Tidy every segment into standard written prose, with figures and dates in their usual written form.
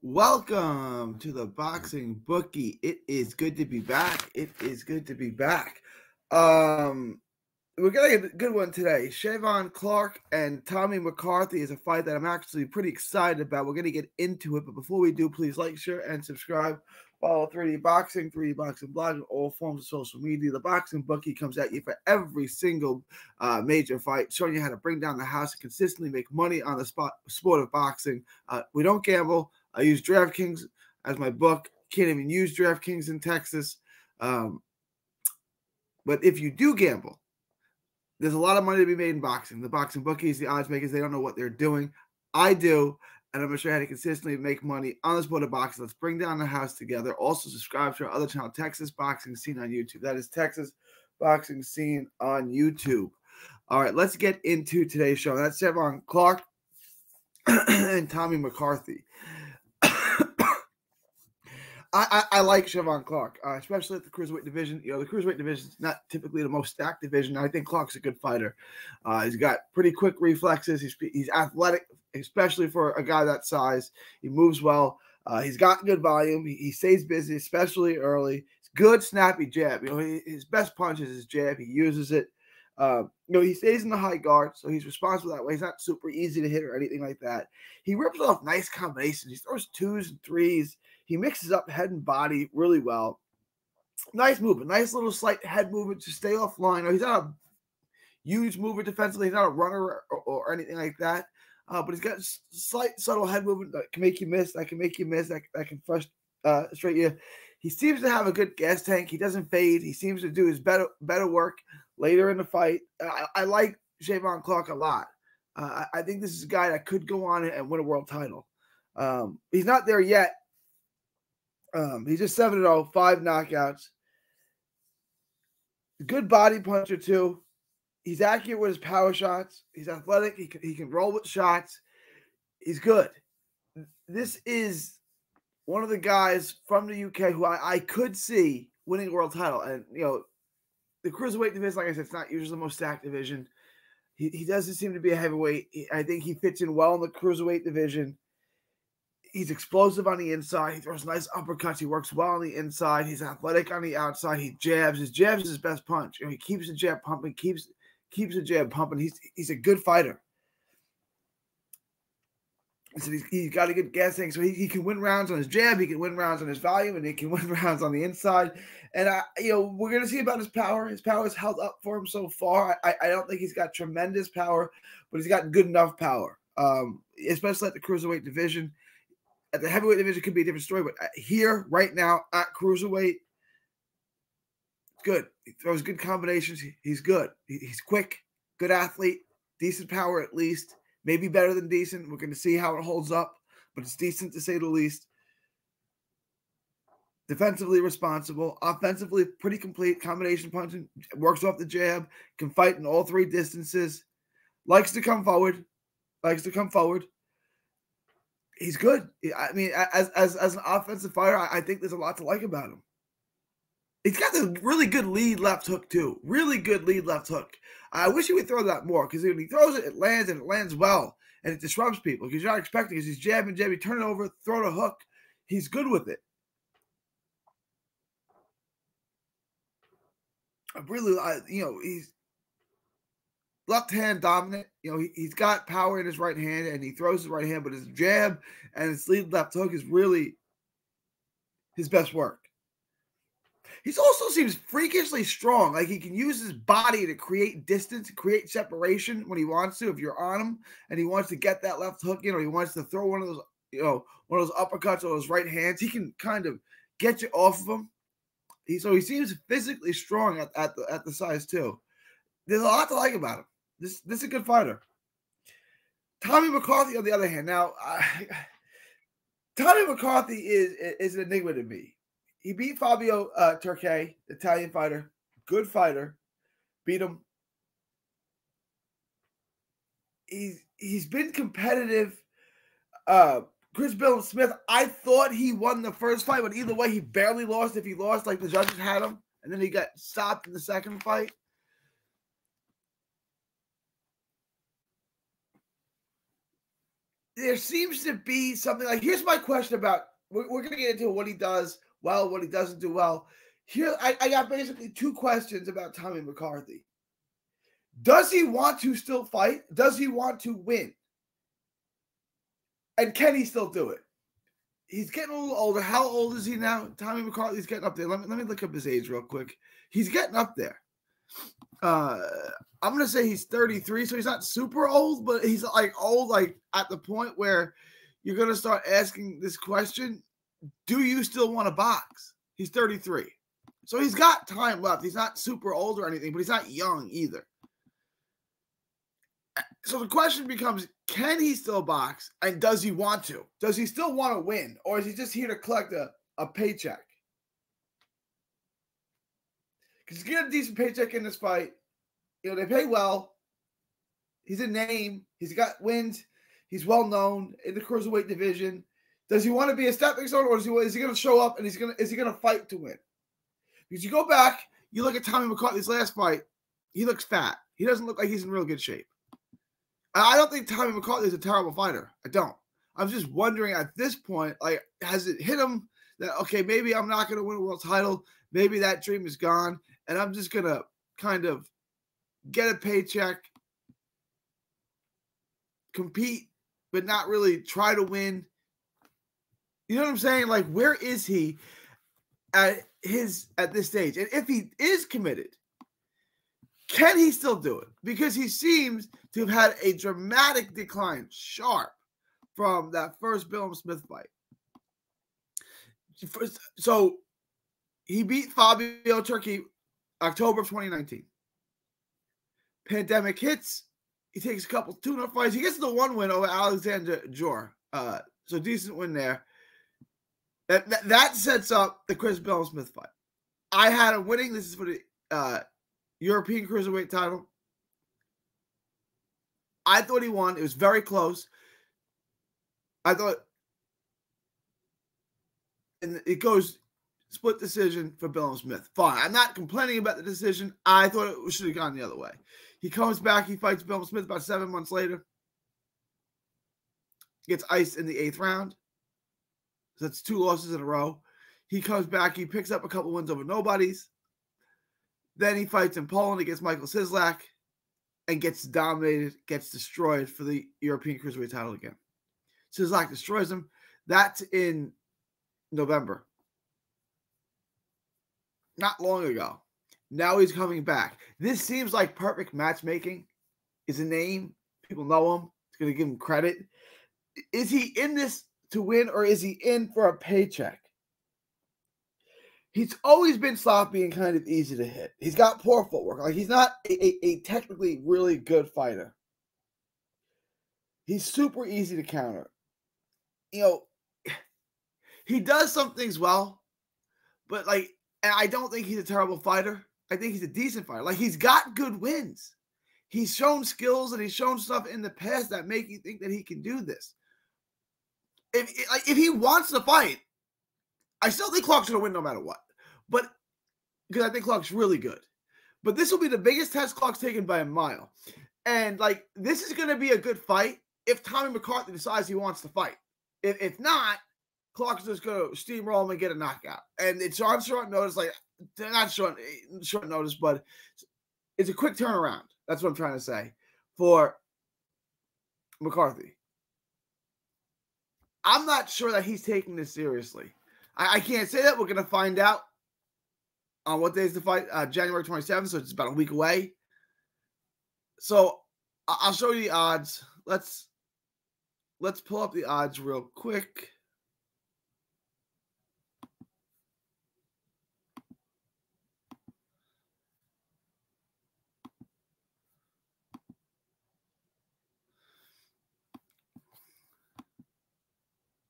Welcome to the Boxing Bookie. It is good to be back. We're gonna get a good one today. Cheavon Clark and Tommy McCarthy is a fight that I'm actually pretty excited about. We're gonna get into it, but before we do, please like, share, and subscribe. Follow 3D Boxing, 3D Boxing Blog, and all forms of social media. The Boxing Bookie comes at you for every single major fight, showing you how to bring down the house and consistently make money on the sport of boxing. We don't gamble. I use DraftKings as my book. Can't even use DraftKings in Texas. But if you do gamble, there's a lot of money to be made in boxing. The Boxing Bookies, the odds makers, they don't know what they're doing. I do. And I'm going to show you how to consistently make money on the sport of boxing. Let's bring down the house together. Also, subscribe to our other channel, Texas Boxing Scene on YouTube. That is Texas Boxing Scene on YouTube. All right, let's get into today's show. That's Cheavon Clark and Tommy McCarthy. I like Cheavon Clark, especially at the cruiserweight division. You know, the cruiserweight division is not typically the most stacked division. I think Clark's a good fighter. He's got pretty quick reflexes. He's athletic, especially for a guy that size. He moves well. He's got good volume. He stays busy, especially early. It's good snappy jab. You know, his best punch is his jab. He uses it. You know, he stays in the high guard, so he's responsible that way. He's not super easy to hit or anything like that. He rips off nice combinations. He throws twos and threes. He mixes up head and body really well. Nice movement. Nice little slight head movement to stay offline. He's not a huge mover defensively. He's not a runner or anything like that. But he's got slight, subtle head movement that can make you miss, that can frustrate you. He seems to have a good gas tank. He doesn't fade. He seems to do his better work later in the fight. I like Cheavon Clark a lot. I think this is a guy that could go on and win a world title. He's not there yet. He's just 7-0, 5 knockouts. Good body puncher, too. He's accurate with his power shots. He's athletic. He can roll with shots. He's good. This is one of the guys from the UK who I could see winning a world title. And, you know, the cruiserweight division, like I said, it's not usually the most stacked division. He doesn't seem to be a heavyweight. I think he fits in well in the cruiserweight division. He's explosive on the inside. He throws nice uppercuts. He works well on the inside. He's athletic on the outside. He jabs. His jabs is his best punch. You know, he keeps the jab pumping, keeps the jab pumping. He's a good fighter. So he's got a good gas tank. So he can win rounds on his jab. He can win rounds on his volume, and he can win rounds on the inside. And you know, we're gonna see about his power. His power is held up for him so far. I don't think he's got tremendous power, but he's got good enough power, especially at the cruiserweight division. At the heavyweight division, could be a different story. But here, right now, at cruiserweight, it's good. He throws good combinations. He's good. He's quick. Good athlete. Decent power, at least. Maybe better than decent. We're going to see how it holds up, but it's decent to say the least. Defensively responsible, offensively pretty complete, combination punching, works off the jab, can fight in all three distances, likes to come forward. He's good. I mean, as an offensive fighter, I think there's a lot to like about him. He's got the really good lead left hook, too. Really good lead left hook. I wish he would throw that more, because when he throws it, it lands, and it lands well, and it disrupts people, because you're not expecting it. He's jabbing, turn it over, throw the hook. He's good with it. He's left hand dominant. You know, he's got power in his right hand, and he throws his right hand, but his jab and his lead left hook is really his best work. He also seems freakishly strong. Like, he can use his body to create distance, create separation when he wants to, if you're on him, and he wants to get that left hook in, or he wants to throw one of those, you know, one of those uppercuts or those right hands. He can kind of get you off of him. So he seems physically strong at the size, too. There's a lot to like about him. This is a good fighter. Tommy McCarthy, on the other hand, now, Tommy McCarthy is an enigma to me. He beat Fabio Turkey, Italian fighter, good fighter, beat him. He's been competitive. Chris Billam-Smith, I thought he won the first fight, but either way, he barely lost. If he lost, like, the judges had him, and then he got stopped in the second fight. there seems to be something like, here's my question about, we're going to get into what he does well, what he doesn't do well. Here, I got basically two questions about Tommy McCarthy. Does he want to still fight? Does he want to win? And can he still do it? He's getting a little older. How old is he now? Tommy McCarthy's getting up there. Let me look up his age real quick. He's getting up there. I'm going to say he's 33, so he's not super old, but he's like old, like at the point where you're going to start asking this question, do you still want to box? He's 33. So he's got time left. He's not super old or anything, but he's not young either. So the question becomes, can he still box, and does he want to? Does he still want to win, or is he just here to collect a paycheck? Because he's getting a decent paycheck in this fight. You know, they pay well. He's a name. He's got wins. He's well-known in the cruiserweight division. Does he want to be a stepping stone, or is he going to show up, and is he going to fight to win? Because you go back, you look at Tommy McCarthy's last fight, he looks fat. He doesn't look like he's in real good shape. I don't think Tommy McCarthy is a terrible fighter. I don't. I'm just wondering at this point, like, has it hit him that, okay, maybe I'm not going to win a world title. Maybe that dream is gone, and I'm just going to kind of get a paycheck, compete, but not really try to win. You know what I'm saying? Like, where is he at this stage? And if he is committed, can he still do it? Because he seems to have had a dramatic decline, sharp, from that first Billam-Smith fight. So he beat Fabio Turkey October of 2019. Pandemic hits. He takes a couple tune-up fights. He gets the one win over Alexander Jorr. So decent win there. That sets up the Chris Billam-Smith fight. I had him winning. This is for the European Cruiserweight title. I thought he won. It was very close. I thought, and it goes split decision for Billam-Smith. Fine. I'm not complaining about the decision. I thought it should have gone the other way. He comes back. He fights Billam-Smith about 7 months later. Gets iced in the 8th round. So that's 2 losses in a row. He comes back. He picks up a couple wins over nobodies. Then he fights in Poland against Michael Sislak and gets dominated, gets destroyed for the European Cruiserweight title again. Sislak destroys him. That's in November. Not long ago. Now he's coming back. This seems like perfect matchmaking. He's a name. People know him. It's going to give him credit. Is he in this to win, or is he in for a paycheck? He's always been sloppy and kind of easy to hit. He's got poor footwork. Like, he's not a technically really good fighter. He's super easy to counter. You know, he does some things well, but, like, and I don't think he's a terrible fighter. I think he's a decent fighter. Like, he's got good wins. He's shown skills and he's shown stuff in the past that make you think that he can do this. If he wants to fight, I still think Clark's going to win no matter what, but because I think Clark's really good. But this will be the biggest test Clark's taken by a mile. And, like, this is going to be a good fight if Tommy McCarthy decides he wants to fight. If not, Clark's just going to steamroll him and get a knockout. And it's on short notice. Like, they're not short notice, but it's a quick turnaround. That's what I'm trying to say for McCarthy. I'm not sure that he's taking this seriously. I can't say that. We're going to find out on what day is the fight, January 27th, so it's about a week away. So I'll show you the odds. Let's pull up the odds real quick.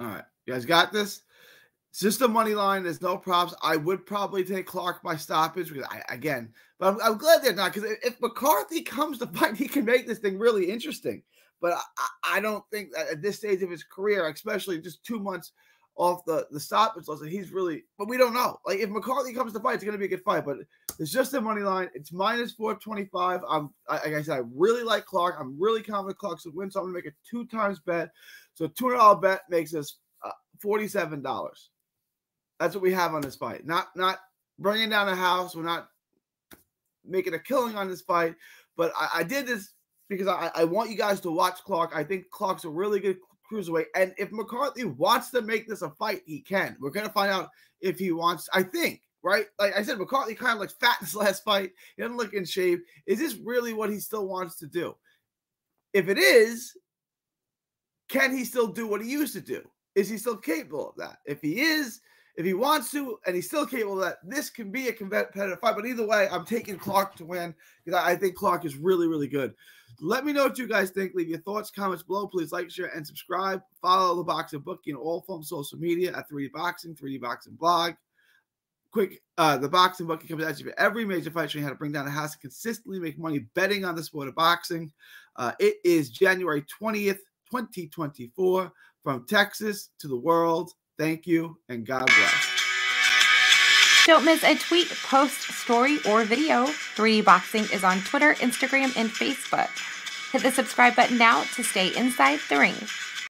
All right. You guys got this? It's just a money line. There's no props. I would probably take Clark by stoppage because I'm glad they're not, because if McCarthy comes to fight, he can make this thing really interesting. But I don't think that at this stage of his career, especially just 2 months off the stoppage loss, and he's really, but we don't know. Like, if McCarthy comes to fight, it's going to be a good fight, but it's just the money line. It's -425. Like I said, I really like Clark. I'm really confident Clark's going to win, so I'm going to make a 2x bet. So $200 bet makes us $47. That's what we have on this fight. Not bringing down a house. We're not making a killing on this fight, but I did this because I want you guys to watch Clark. I think Clark's a really good cruiserweight, and if McCarthy wants to make this a fight, he can. We're going to find out if he wants, I think, right? Like I said, McCarthy kind of looked fat in his last fight. He doesn't look in shape. Is this really what he still wants to do? If it is, can he still do what he used to do? Is he still capable of that? If he is, if he wants to, and he's still capable of that, this can be a competitive fight. But either way, I'm taking Clark to win because I think Clark is really, really good. Let me know what you guys think. Leave your thoughts, comments below. Please like, share, and subscribe. Follow the Boxing Bookie in all forms of social media at 3D Boxing, 3D Boxing Blog. The Boxing Bookie comes at you for every major fight, showing you how to bring down a house and consistently make money betting on the sport of boxing. It is January 20th, 2024, from Texas to the world. Thank you, and God bless. Don't miss a tweet, post, story, or video. 3D Boxing is on Twitter, Instagram, and Facebook. Hit the subscribe button now to stay inside the ring.